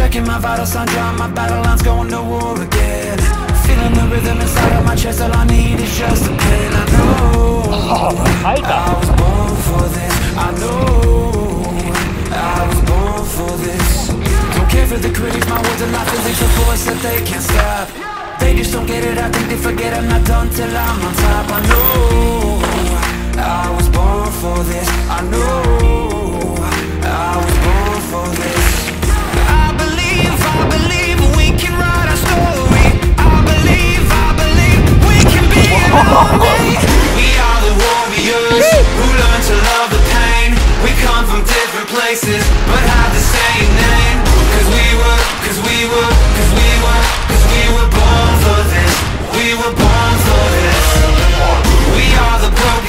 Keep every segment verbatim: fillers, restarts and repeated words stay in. Checking my vitals, I'm down, my battle lines going to war again. Feeling the rhythm inside of my chest, all I need is just a pin. I know I was born for this. I know I was born for this. Don't care for the critics, my words are not physics, a voice that they can't stop. They just don't get it, I think they forget I'm not done till I'm on top. I know I was born for this. I know I was born for this.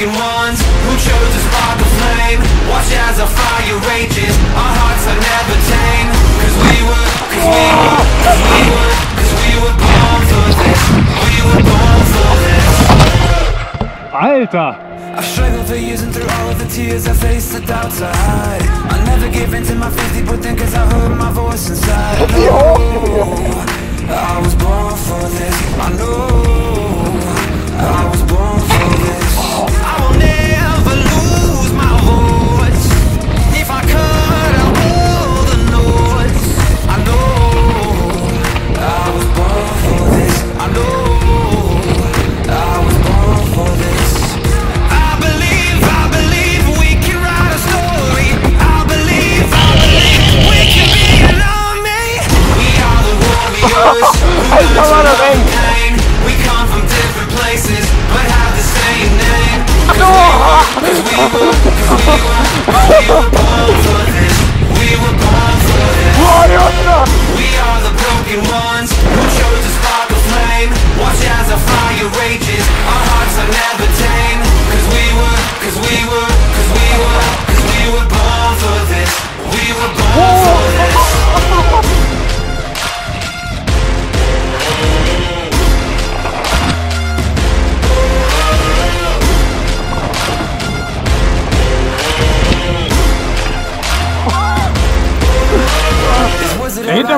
Ones who chose to spark the flame, watch as our fire rages, our hearts are never tame. Cause we were, cause we were, cause we were, cause we were born for this. We were born for this. Alter! I've struggled for years and through all of the tears I faced the doubts I hide. I never gave in to my fears deep within cause I heard my voice inside. I know I was born for this. I know I was born for this. Alles um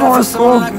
uns selbst.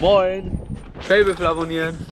Moin! Trail Büffel abonnieren!